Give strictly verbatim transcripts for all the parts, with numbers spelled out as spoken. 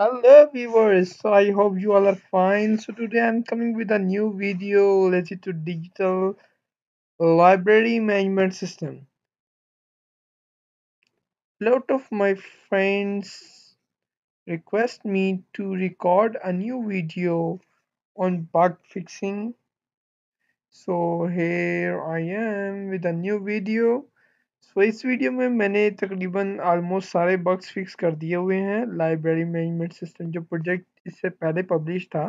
Hello viewers, so I hope you all are fine. So today I'm coming with a new video related to digital library management system. A lot of my friends request me to record a new video on bug fixing. So here I am with a new video. तो इस video में मैंने तकरीबन almost सारे bugs fix कर दिए हुए हैं। लाइब्रेरी मैनेजमेंट सिस्टम जो प्रोजेक्ट इससे पहले पब्लिश था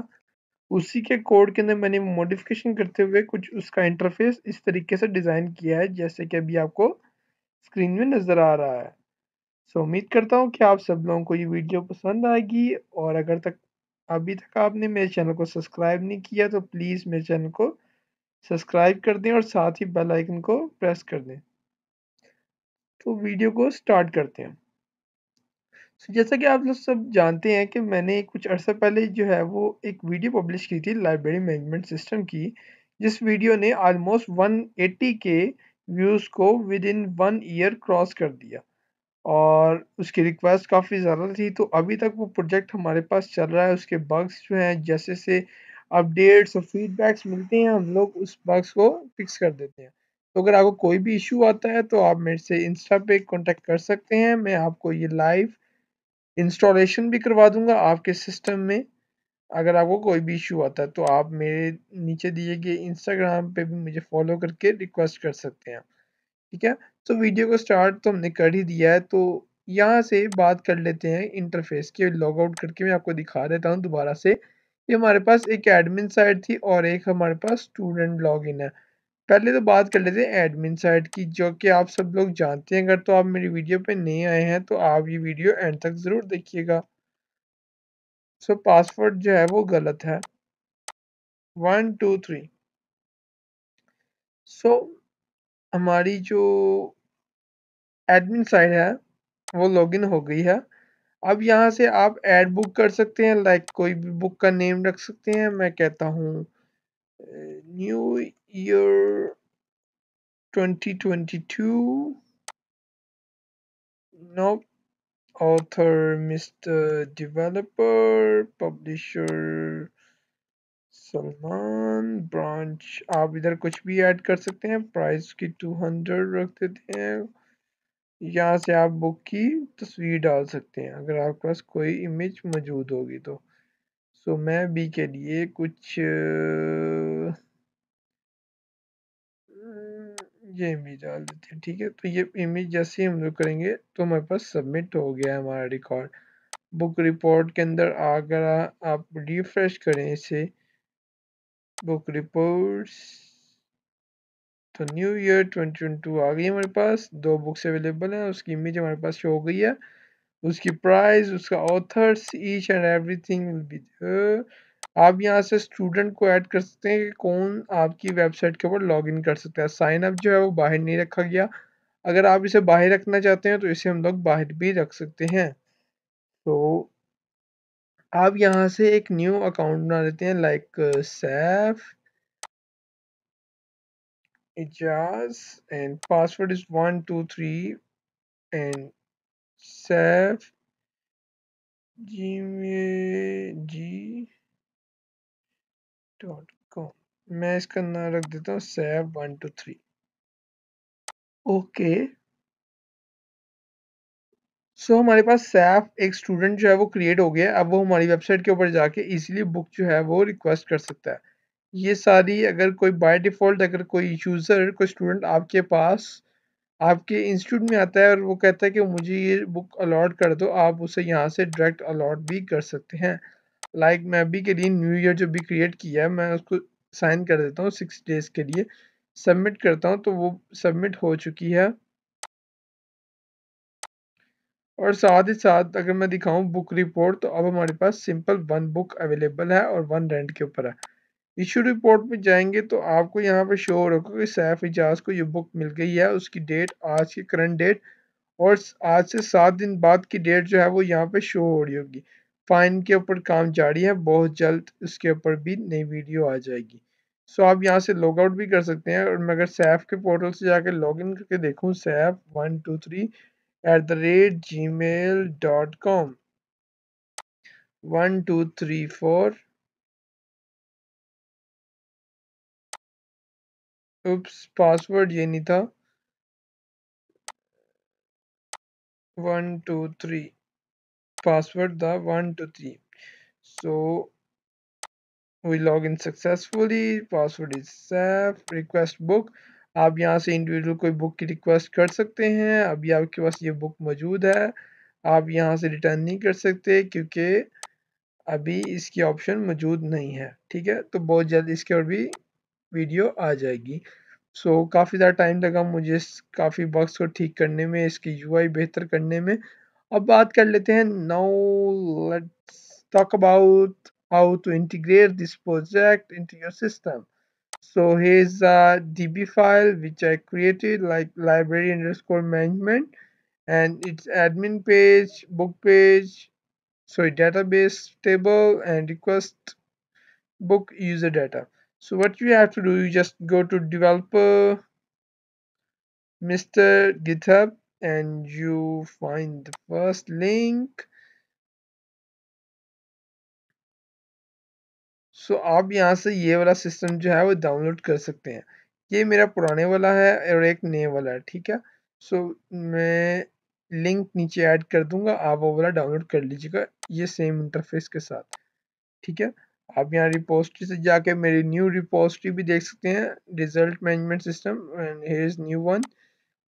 उसी के कोड के अंदर मैंने मॉडिफिकेशन करते हुए कुछ उसका इंटरफेस इस तरीके से डिज़ाइन किया है जैसे कि अभी आपको स्क्रीन में नज़र आ रहा है। सो उम्मीद करता हूँ कि आप सब लोगों को ये वीडियो पसंद आएगी, और अगर तक अभी तक आपने मेरे चैनल को सब्सक्राइब नहीं किया तो प्लीज़ मेरे चैनल को सब्सक्राइब कर दें और साथ ही बेल आइकन को प्रेस कर दें। तो वीडियो को स्टार्ट करते हैं। so, जैसा कि आप लोग सब जानते हैं कि मैंने कुछ अर्सा पहले जो है वो एक वीडियो पब्लिश की थी लाइब्रेरी मैनेजमेंट सिस्टम की, जिस वीडियो ने आलमोस्ट एक सौ अस्सी के व्यूज़ को within one year cross कर दिया, और उसकी रिक्वेस्ट काफ़ी ज़्यादा थी। तो अभी तक वो प्रोजेक्ट हमारे पास चल रहा है, उसके बग्स जो हैं जैसे से अपडेट्स और फीडबैक्स मिलते हैं हम लोग उस बग्स को फिक्स कर देते हैं। तो अगर आपको कोई भी इशू आता है तो आप मेरे से इंस्टा पे कांटेक्ट कर सकते हैं। मैं आपको ये लाइव इंस्टॉलेशन भी करवा दूंगा आपके सिस्टम में। अगर आपको कोई भी इशू आता है तो आप मेरे नीचे दिए गए इंस्टाग्राम पे भी मुझे फॉलो करके रिक्वेस्ट कर सकते हैं, ठीक है। तो वीडियो को स्टार्ट तो हमने कर ही दिया है। तो यहाँ से बात कर लेते हैं इंटरफेस की। लॉग आउट करके मैं आपको दिखा देता हूँ दोबारा से। ये हमारे पास एक एडमिन साइड थी और एक हमारे पास स्टूडेंट लॉग इन है। पहले तो बात कर लेते हैं एडमिन साइड की, जो कि आप सब लोग जानते हैं। अगर तो आप मेरी वीडियो पे नए आए हैं तो आप ये वीडियो एंड तक ज़रूर देखिएगा। सो पासवर्ड जो है वो गलत है, वन टू थ्री। सो हमारी जो एडमिन साइड है वो लॉगिन हो गई है। अब यहाँ से आप ऐड बुक कर सकते हैं, लाइक कोई भी बुक का नेम रख सकते हैं। मैं कहता हूँ new year twenty twenty-two, no, author Mister Developer, publisher Salman, branch। आप इधर कुछ भी ऐड कर सकते हैं। प्राइस की two hundred रख देते हैं। यहाँ से आप बुक की तस्वीर डाल सकते हैं अगर आपके पास कोई इमेज मौजूद होगी तो। सो so, मैं बी के लिए कुछ ये इमेज डाल देते हैं, ठीक है। तो ये इमेज जैसे हम लोग करेंगे तो हमारे पास सबमिट हो गया है हमारा रिकॉर्ड। बुक रिपोर्ट के अंदर अगर आप रिफ्रेश करें इसे, बुक रिपोर्ट्स, तो न्यू ईयर twenty twenty-two आ गई हमारे पास। दो बुक्स अवेलेबल हैं, उसकी इमेज हमारे पास शो हो गई है, उसकी प्राइस, उसका authors, each and everything will be there. आप यहाँ से स्टूडेंट को ऐड कर सकते हैं कि कौन आपकी वेबसाइट के ऊपर लॉगिन कर सकता है। साइन अप जो है वो बाहर नहीं रखा गया। अगर आप इसे बाहर रखना चाहते हैं तो इसे हम लोग बाहर भी रख सकते हैं। तो आप यहाँ से एक न्यू अकाउंट बना लेते हैं, like Saif Ijaz, and password is one two three and Saif G dot com. मैं इसका नाम रख देता हूँ Saif one two three. Okay, so हमारे पास सैफ एक स्टूडेंट जो है वो क्रिएट हो गया। अब वो हमारी वेबसाइट के ऊपर जाके इजीली बुक जो है वो रिक्वेस्ट कर सकता है। ये सारी अगर कोई बाय डिफ़ॉल्ट अगर कोई यूज़र कोई स्टूडेंट आपके पास आपके इंस्टीट्यूट में आता है और वो कहता है कि मुझे ये बुक अलॉट कर दो, आप उसे यहाँ से डायरेक्ट अलॉट भी कर सकते हैं। लाइक like, मैं भी के लिए न्यू ईयर जो भी क्रिएट किया है मैं उसको साइन कर देता हूँ सिक्स डेज के लिए, सबमिट करता हूँ। तो वो सबमिट हो चुकी है। और साथ ही साथ अगर मैं दिखाऊँ बुक रिपोर्ट, तो अब हमारे पास सिंपल वन बुक अवेलेबल है और वन रेंट के ऊपर है। इशू रिपोर्ट में जाएंगे तो आपको यहाँ पे शो रखो कि सैफ इजाज को ये बुक मिल गई है। उसकी डेट, आज की करंट डेट और आज से सात दिन बाद की डेट जो है वो यहाँ पे शो हो रही होगी। फाइन के ऊपर काम जारी है, बहुत जल्द उसके ऊपर भी नई वीडियो आ जाएगी। सो आप यहाँ से लॉग आउट भी कर सकते हैं। और मैं अगर सैफ के पोर्टल से जाकर लॉग इन करके देखूँ Saif one two three at the rate gmail dot com, one, two, three, four. Oops, password ये नहीं था. One, two, three. Password the one, two, three. So we log in successfully. Password is safe. Request book. आप यहाँ से individual कोई book की request कर सकते हैं. अभी आपके पास ये book मौजूद है. आप यहाँ से return नहीं कर सकते क्योंकि अभी इसकी option मौजूद नहीं है. ठीक है, तो बहुत जल्द इसके और भी वीडियो आ जाएगी. सो so, काफ़ी ज़्यादा टाइम लगा मुझे काफ़ी बग्स को ठीक करने में, इसकी यूआई बेहतर करने में. अब बात कर लेते हैं. Now let's talk about how to integrate this project into your system. So here is a DB file which I created like library underscore management and its admin page, book page, sorry database table and request book user data. So what you have to do, you just go to developer, Mister GitHub, and you find the first link. So आप यहाँ से ये वाला system जो है वो download कर सकते हैं. ये मेरा पुराने वाला है और एक नए वाला है. ठीक है, सो मैं लिंक नीचे ऐड कर दूंगा, आप वो वाला डाउनलोड कर लीजिएगा ये सेम इंटरफेस के साथ. ठीक है, आप यहाँ रिपोजिटरी से जाके मेरी न्यू रिपोजिटरी भी देख सकते हैं, result management system and here is new one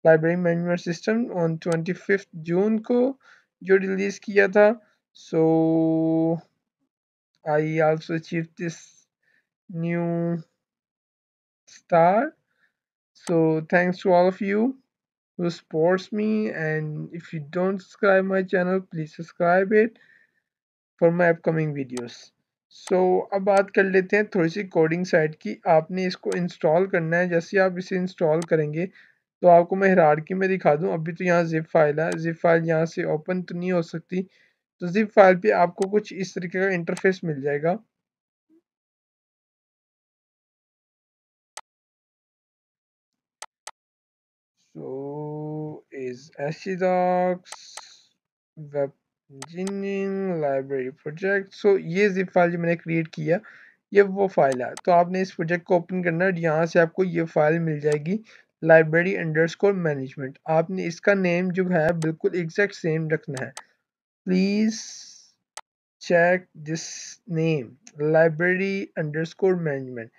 library management system on twenty fifth June को जो रिलीज किया था. So I also achieve this new star. So thanks to all of you who supports me and if you don't subscribe my channel please subscribe it for my upcoming videos. So so, अब बात कर लेते हैं थोड़ी सी coding side की. आपने इसको install करना है. जैसे आप इसे इंस्टॉल करेंगे तो आपको मैं हायरार्की में दिखा दूं. अभी तो यहाँ जिप फाइल है, जिप फाइल यहाँ से ओपन तो नहीं हो सकती, तो जिप फाइल पे आपको कुछ इस तरीके का इंटरफेस मिल जाएगा. सो इज एसिडॉक्स web engineering library project. So ये जिप फाइल जो मैंने क्रिएट किया ये वो फाइल है. तो आपने इस प्रोजेक्ट को ओपन करना है. यहाँ से आपको ये फाइल मिल जाएगी लाइब्रेरी अंडरस्कोर मैनेजमेंट. आपने इसका नेम जो है बिल्कुल एग्जैक्ट सेम रखना है. Please check this name library underscore management.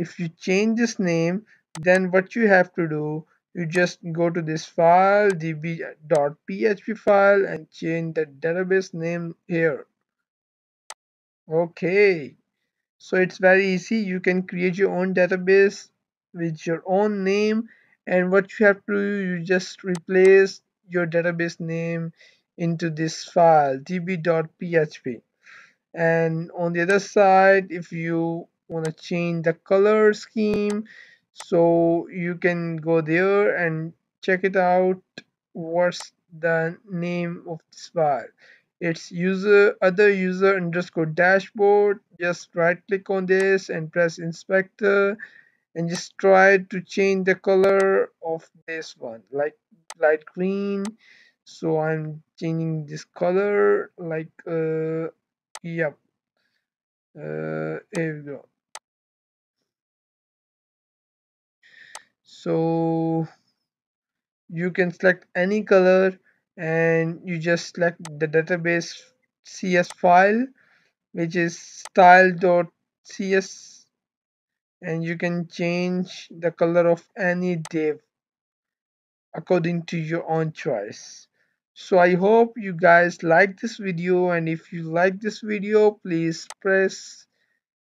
If you change this name then what you have to do, you just go to this file db.php file and change the database name here. Okay, so it's very easy. You can create your own database with your own name, and what you have to do, you just replace your database name into this file db.php. And on the other side, if you want to change the color scheme, so you can go there and check it out. What's the name of this file? It's user other user underscore dashboard. Just right click on this and press inspector and just try to change the color of this one, like light green. So I'm changing this color like uh yep uh here we go. So you can select any color and you just select the database C S file, which is style.css, and you can change the color of any div according to your own choice. So I hope you guys like this video, and if you like this video please press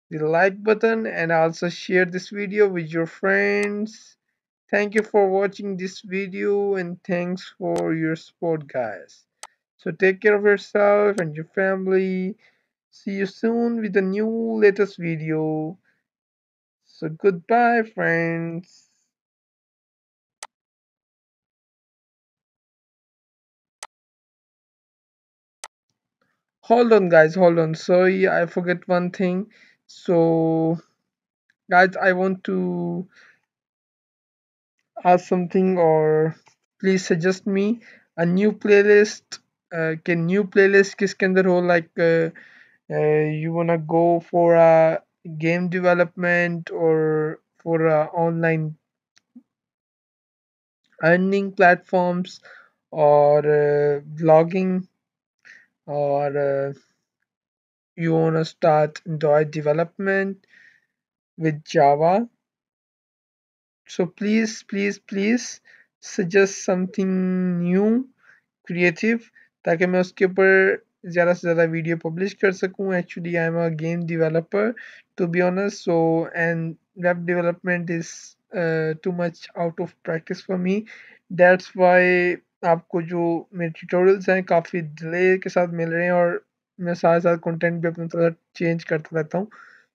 the like button and also share this video with your friends. Thank you for watching this video and thanks for your support guys. So take care of yourself and your family. See you soon with a new latest video. So goodbye friends. Hold on guys, hold on. Sorry, I forget one thing. So guys, I want to ask something, or please suggest me a new playlist. Uh, can new playlist किसके अंदर हो, like uh, uh, you wanna go for a game development or for uh, online earning platforms or uh, blogging, or uh, you wanna start Android development with Java. So please, please, please suggest something new, creative, ताकि मैं उसके ऊपर ज़्यादा से ज़्यादा video publish कर सकूँ. Actually, I am a game developer, to be honest. So and web development is uh, too much out of practice for me. That's why आपको जो मेरे tutorials हैं काफ़ी delay के साथ मिल रहे हैं और मैं साथ साथ content भी अपना थोड़ा change करता रहता हूँ.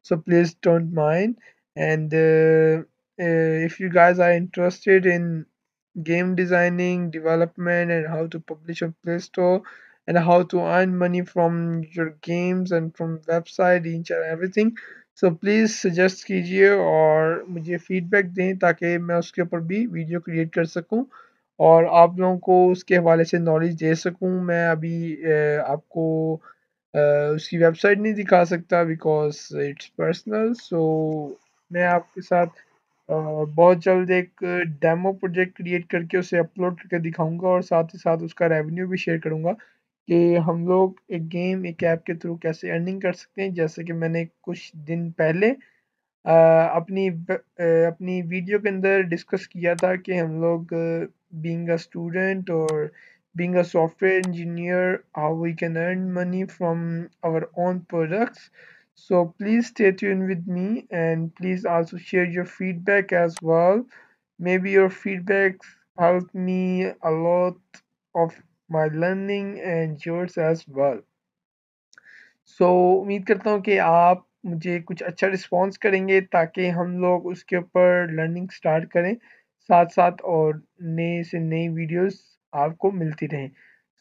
So please don't mind. And uh, uh, if you guys are interested in game designing, development, and how to publish on Play Store, and how to earn money from your games and from website, each and everything. So please suggest कीजिए और मुझे feedback दें ताकि मैं उसके ऊपर भी video create कर सकूँ और आप लोगों को उसके हवाले से knowledge दे सकूँ. मैं अभी आपको उसकी website नहीं दिखा सकता because it's personal. So मैं आपके साथ Uh, बहुत जल्द एक डेमो प्रोजेक्ट क्रिएट करके उसे अपलोड करके दिखाऊंगा और साथ ही साथ उसका रेवेन्यू भी शेयर करूंगा कि हम लोग एक गेम एक ऐप के थ्रू कैसे अर्निंग कर सकते हैं. जैसे कि मैंने कुछ दिन पहले आ, अपनी आ, अपनी वीडियो के अंदर डिस्कस किया था कि हम लोग बीइंग अ स्टूडेंट और being a software engineer how we can earn money from our own products. So please stay tuned with me and please also share your feedback as well. Maybe your feedback helped me a lot of my learning and yours as well. So उम्मीद करता हूँ कि आप मुझे कुछ अच्छा response करेंगे ताकि हम लोग उसके ऊपर learning start करें साथ साथ और नए से नई videos आपको मिलती रहें.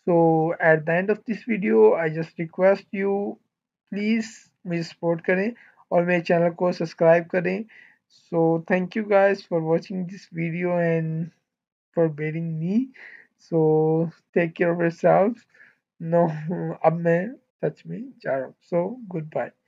So at the end of this video I just request you please मुझे सपोर्ट करें और मेरे चैनल को सब्सक्राइब करें. So thank you guys for watching this video and for bearing me. So take care of yourself. No अब मैं सच में जा रहा हूँ. So good bye.